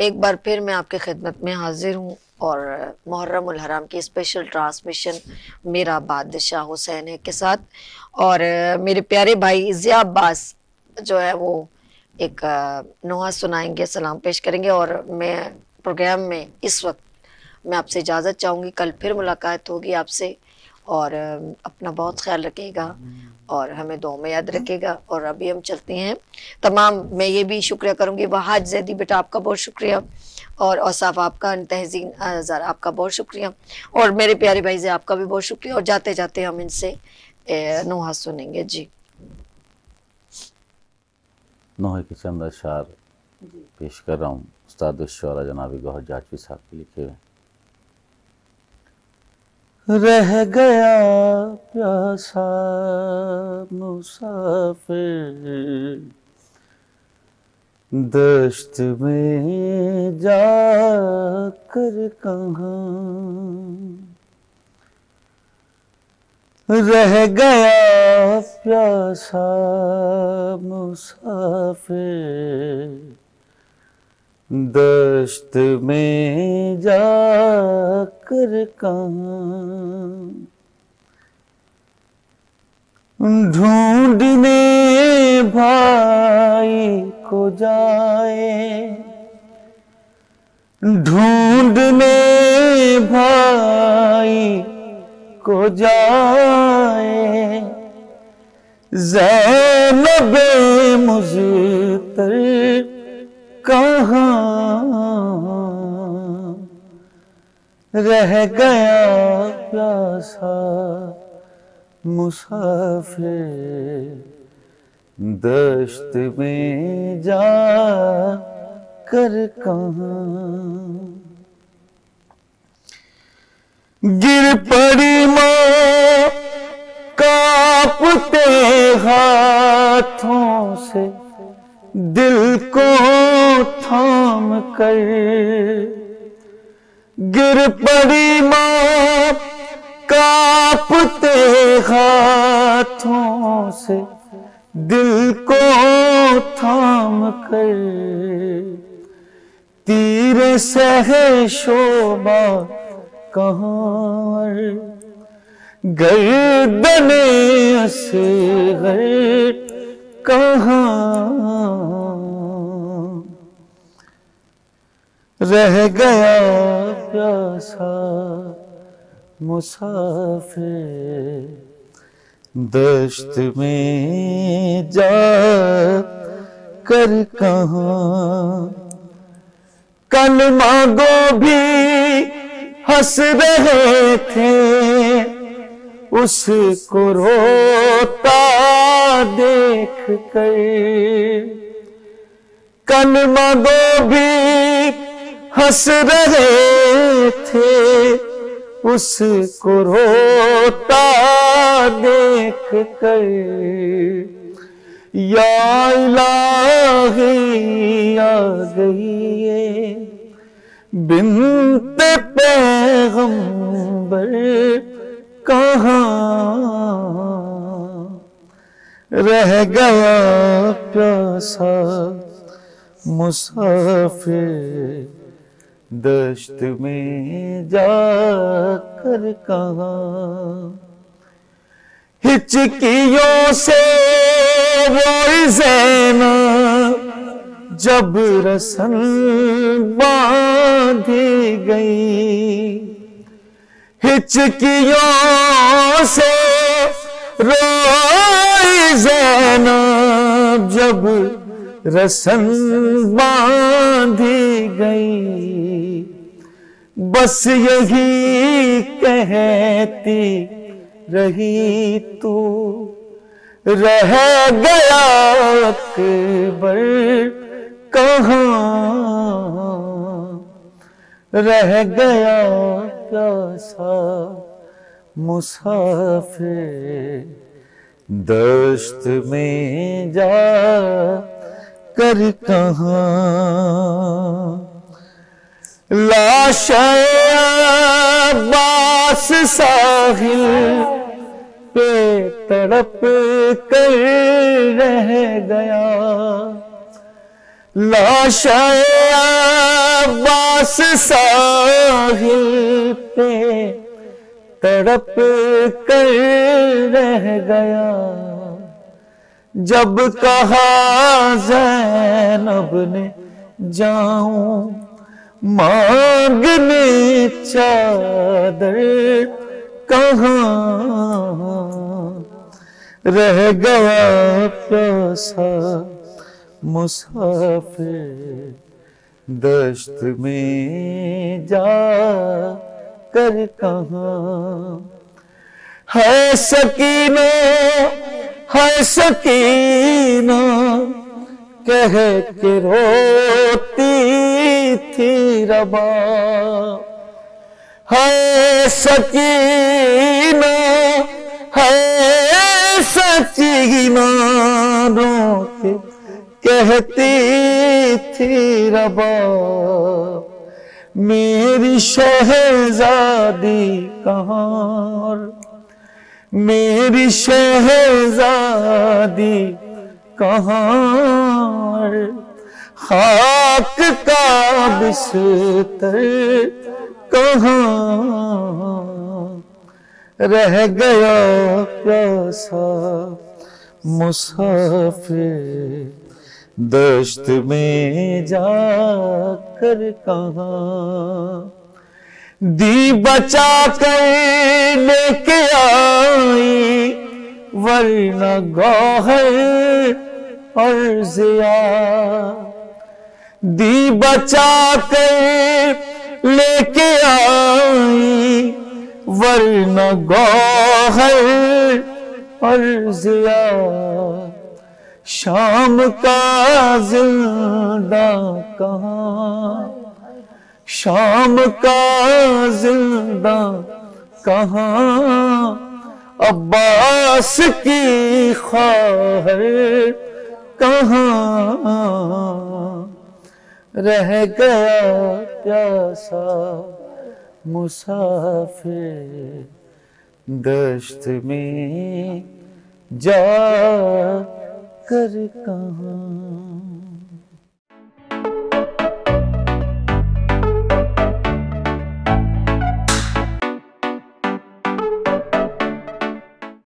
एक बार फिर मैं आपके खिदमत में हाजिर हूँ और मुहर्रम उल हर्राम की स्पेशल ट्रांसमिशन मेरा बादशाह हुसैन है के साथ। और मेरे प्यारे भाई ज़िया अब्बास जो है वो एक नोहा सुनाएंगे, सलाम पेश करेंगे। और मैं प्रोग्राम में इस वक्त मैं आपसे इजाज़त चाहूँगी, कल फिर मुलाकात होगी आपसे। और अपना बहुत ख्याल रखिएगा और हमें दुआ में याद रखिएगा। और अभी हम चलते हैं तमाम, मैं ये भी शुक्रिया करूँगी वहाज जैदी बेटा आपका बहुत शुक्रिया, और औसाफ आपका, तहजीन अज़ार आपका बहुत शुक्रिया, और मेरे प्यारे भाई से आपका भी बहुत शुक्रिया। और जाते जाते हम इनसे नोहा सुनेंगे। जी नोहे के चंद अशार पेश कर रहा हूँ उस्ताद शौरा जनाब गौहर जाचवी साहब के लिखे हुए। रह गया प्यासा मुसाफिर दश्त में जाकर कहाँ, रह गया प्यासा मुसाफिर दश्त में जाकर कहाँ, ढूंढने भाई को जाए, ढूंढने भाई को जाए, ज़ैनब मुज़तर कहाँ, रह गया प्यासा मुसाफिर दश्त में जा कर कहाँ, गिर पड़ी माँ कांपते हाथों से दिल को थाम कर, गिर पड़ी माँ कांपते हाथों से दिल को थाम कर, तीर सहे शोभा कहाँ, गर्दने से गर कहाँ, रह गया प्यासा मुसाफिर दश्त में जा कर कहाँ, कल मांगो भी हंस रहे थे उसको रोता देख कर, कलमा गो भी हंस रहे थे उसको रोता देख कर, या इलाही आ गई है बिन्त पैगंबर कहाँ, रह गया प्यासा मुसाफिर दश्त में जाकर कहाँ, हिचकियों से रोई ज़ैना जब रसन बांधी गई, हिचकियों से रोई ज़ैना जब रसन बांधी गई, बस यही कहती रही तू, रह गया अकबर कहाँ, रह गया प्यासा मुसाफिर दश्त में जा कर कहाँ, लाशाए अब्बास साहिल पे तड़प कर रह गया, लाशाए अब्बास साहिल पे तड़प कर रह गया, जब कहा ज़ैनब ने जाऊं मांगने चादर, कहाँ रह गया प्यासा मुसाफिर दश्त में जा कर, कहाँ है सकीना, है सकीना कह के रोती थी रबा, है सकीना, है सकीना रोके कहती थी रबा, मेरी शहजादी कहाँ, मेरी शहजादी कहाँ, खाक का बिस्तर कहाँ, रह गया प्यासा मुसाफिर दश्त में जाकर, कहाँ दी बचा कर लेके आई, वरना गौहर और ज़िया, दी बचा कर लेके आई, वरना गौहर और ज़िया, शाम का जिंदा कहाँ, शाम का जिंदा कहाँ, अब्बास की ख्वाहर कहाँ, रह गया प्यासा मुसाफिर दश्त में जा कर, कहाँ।